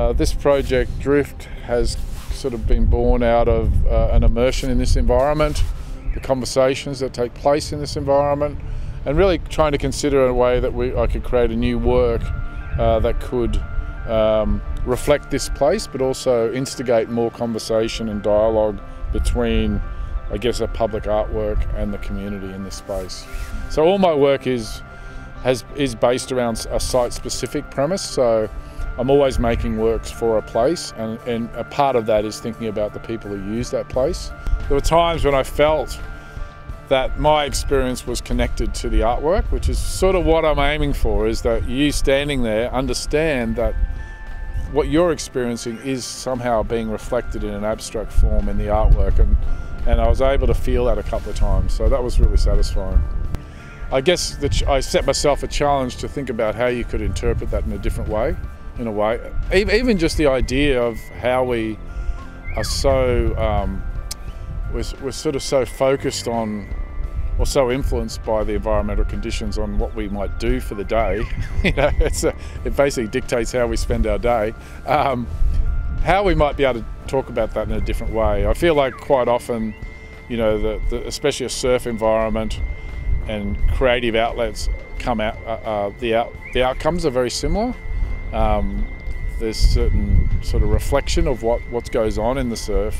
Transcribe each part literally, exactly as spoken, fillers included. Uh, this project, Drift, has sort of been born out of uh, an immersion in this environment, the conversations that take place in this environment, and really trying to consider a way that we, I could create a new work uh, that could um, reflect this place, but also instigate more conversation and dialogue between, I guess, a public artwork and the community in this space. So all my work is, has, is based around a site-specific premise, so I'm always making works for a place, and, and a part of that is thinking about the people who use that place. There were times when I felt that my experience was connected to the artwork, which is sort of what I'm aiming for, is that you standing there understand that what you're experiencing is somehow being reflected in an abstract form in the artwork, and, and I was able to feel that a couple of times, so that was really satisfying. I guess that I set myself a challenge to think about how you could interpret that in a different way, in a way. Even just the idea of how we are so, um, we're, we're sort of so focused on, or so influenced by the environmental conditions on what we might do for the day. You know, it's a, it basically dictates how we spend our day. Um, how we might be able to talk about that in a different way. I feel like quite often, you know, the, the, especially a surf environment and creative outlets come out, uh, uh, the, out the outcomes are very similar. Um, there's certain sort of reflection of what, what goes on in the surf.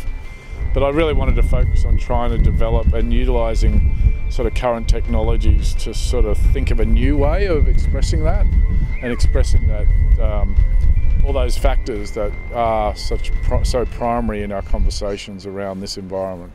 But I really wanted to focus on trying to develop and utilising sort of current technologies to sort of think of a new way of expressing that and expressing that um, all those factors that are such pro so primary in our conversations around this environment.